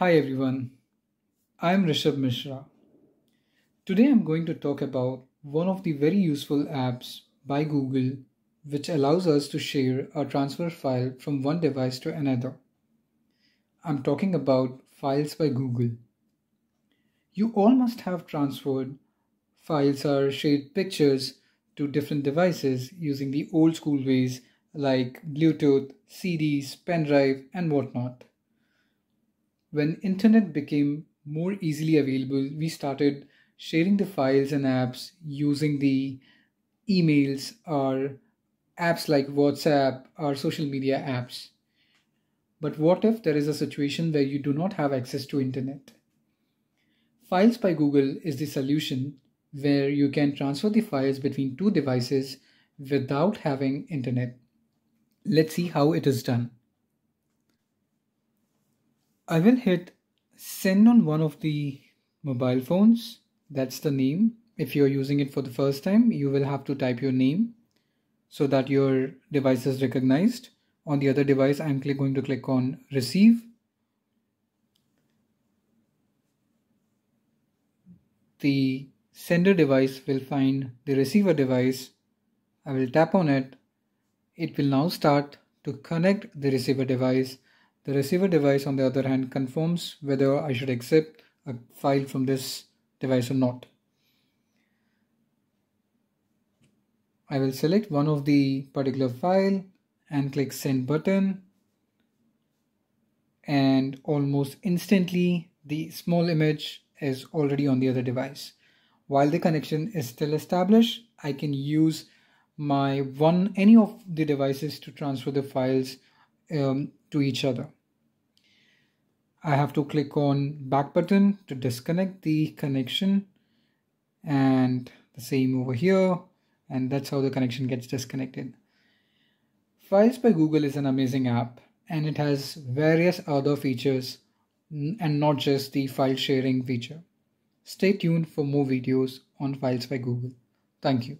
Hi everyone, I am Rishabh Mishra. Today I am going to talk about one of the very useful apps by Google which allows us to share a transfer file from one device to another. I am talking about Files by Google. You all must have transferred files or shared pictures to different devices using the old school ways like Bluetooth, CDs, pen drive and whatnot. When internet became more easily available, we started sharing the files and apps using the emails or apps like WhatsApp or social media apps. But what if there is a situation where you do not have access to internet? Files by Google is the solution where you can transfer the files between two devices without having internet. Let's see how it is done. I will hit send on one of the mobile phones. That's the name. If you're using it for the first time, you will have to type your name so that your device is recognized. On the other device, I'm going to click on receive. The sender device will find the receiver device. I will tap on it. It will now start to connect the receiver device. The receiver device, on the other hand, confirms whether I should accept a file from this device or not. I will select one of the particular file and click send button. And almost instantly, the small image is already on the other device. While the connection is still established, I can use my any of the devices to transfer the files to each other. I have to click on back button to disconnect the connection, and the same over here, and that's how the connection gets disconnected. Files by Google is an amazing app, and it has various other features and not just the file sharing feature. Stay tuned for more videos on Files by Google. Thank you.